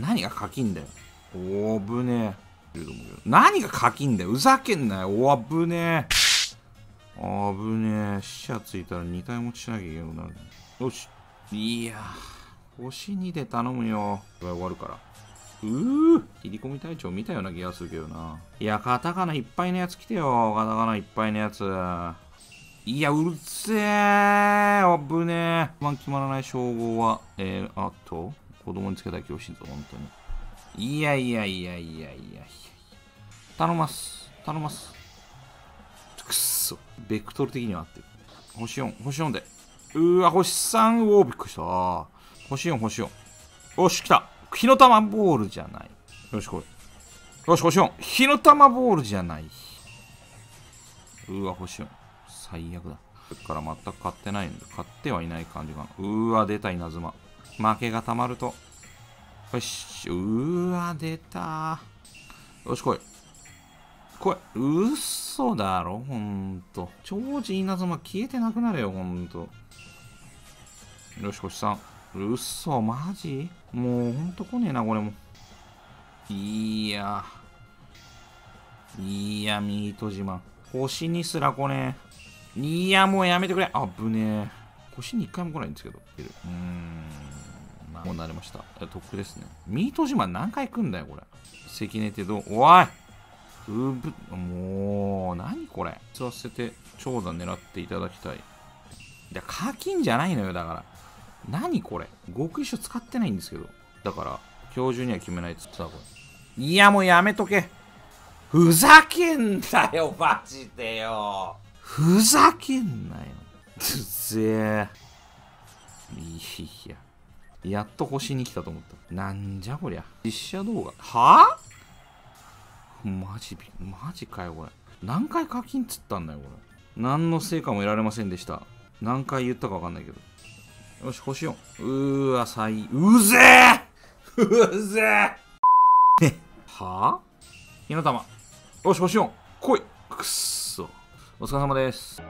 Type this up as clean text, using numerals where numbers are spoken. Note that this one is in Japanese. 何が課金だよ。おー、ぶねえ。何が課金だよ。ふざけんなよ。おー、ぶねえ。あぶねえ。死者ついたら2体持ちしなきゃいけなくなる。よし。いやー。星2で頼むよ。終わるから。切り込み隊長見たような気がするけどな。いや、カタカナいっぱいのやつ来てよ。カタカナいっぱいのやつ。いや、うるせえ。あぶねえ。一番決まらない称号は、子供につけたい教師像、本当に。いや。頼ます。頼ます。くっそ。ベクトル的には合ってる。星4、星4で。星3、びっくりした。星4、星4。よし、来た。火の玉ボールじゃない。よし、これ。よし、星4。火の玉ボールじゃない。星4。最悪だ。それから全く買ってないんで、買ってはいない感じが。出た稲妻。負けがたまると。よし、出た。よし、来い。これ、嘘だろ、ほんと。超人稲妻消えてなくなれよ、ほんと。よし、星さん。嘘、マジもう、ほんと来ねえな、これも。いや、ミート島。星にすら来ねえ。いや、もうやめてくれ。あぶねえ。星に一回も来ないんですけど。もう慣れました。とっくですね。ミート島何回来んだよ、これ。関根ってどう、おいもう、何これ。吸わせて、長打狙っていただきたい。いや、課金じゃないのよ、だから。何これ。極一緒使ってないんですけど。だから、今日中には決めないっつったこれ。いや、もうやめとけ。ふざけんなよ、マジでよ。ふざけんなよ。うぜえ。いや。やっと星に来たと思った。なんじゃこりゃ。実写動画。はぁ？マジかよ、これ。何回課金つったんだよ、これ。何の成果も得られませんでした。何回言ったか分かんないけど。よし、星4。うぜえはぁ？火の玉。よし、星4。来い。くっそ。お疲れ様です。